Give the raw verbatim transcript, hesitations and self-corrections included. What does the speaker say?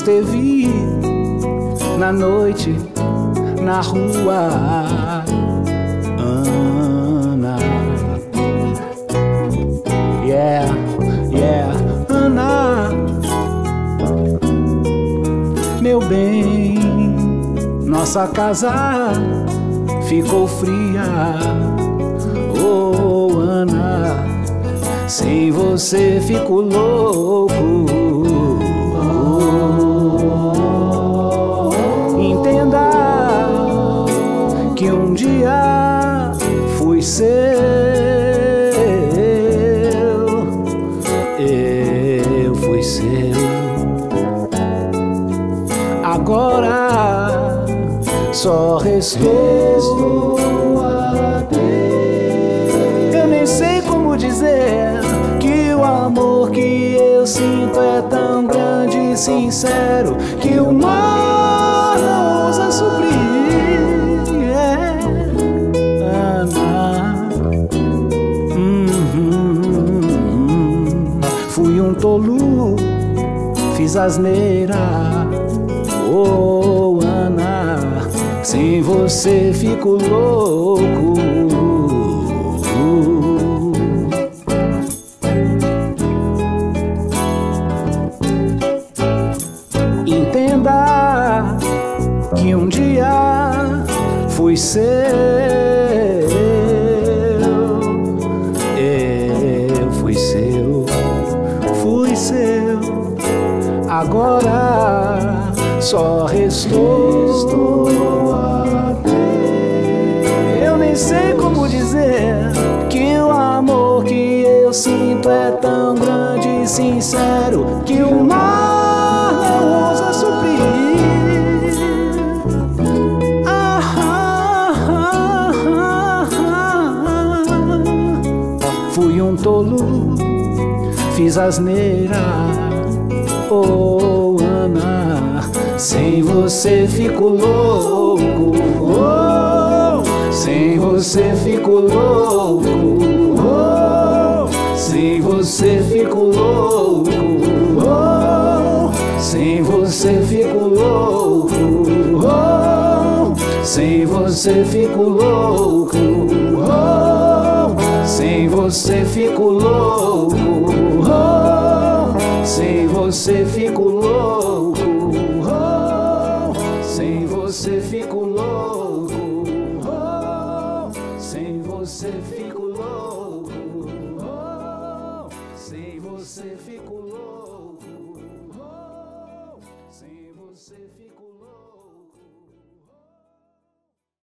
esteve na noite, na rua, Ana. Yeah, yeah, Ana, meu bem, nossa casa ficou fria. Oh, Ana, sem você fico louco. Que um dia fui seu, eu fui seu. Agora só restou adeus. Eu nem sei como dizer que o amor que eu sinto é tão grande e sincero que o mar não ousa suprir. Tolu, fiz asneira, oh Ana, sem você fico louco. Entenda que um dia fui seu, eu fui seu. Fui seu, agora só restou adeus. Eu nem sei como dizer que o amor que eu sinto é tão grande e sincero que o mar não ousa suprir. Ah, ah, ah, ah, ah. Fui um tolo, fiz asneira, oh Ana, sem você fico louco, oh, sem você fico louco, oh, sem você fico louco, oh, sem você fico louco, oh, sem você fico louco, oh, sem você fico louco. Sem você fico louco, oh, sem você fico louco, oh, sem você fico louco, oh, sem você fico louco, oh, sem você fico